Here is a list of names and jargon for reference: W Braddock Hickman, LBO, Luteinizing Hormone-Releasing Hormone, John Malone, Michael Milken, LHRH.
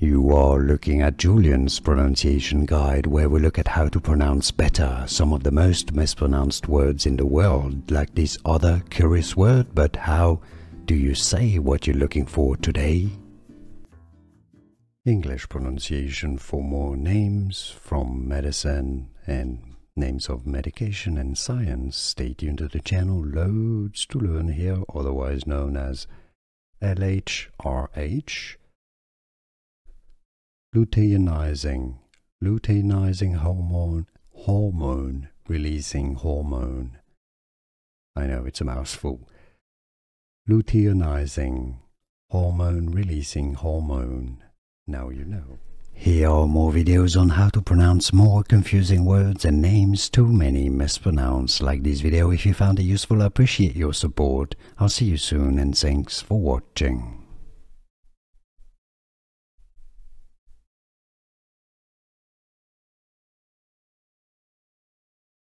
You are looking at Julian's pronunciation guide, where we look at how to pronounce better some of the most mispronounced words in the world, like this other curious word. But how do you say what you're looking for today? English pronunciation for more names from medicine and names of medication and science. Stay tuned to the channel, loads to learn here, otherwise known as LHRH. Luteinizing hormone-releasing hormone. I know it's a mouthful. Luteinizing hormone-releasing hormone. Now you know. Here are more videos on how to pronounce more confusing words and names too many mispronounced. Like this video if you found it useful. I appreciate your support. I'll see you soon, and thanks for watching.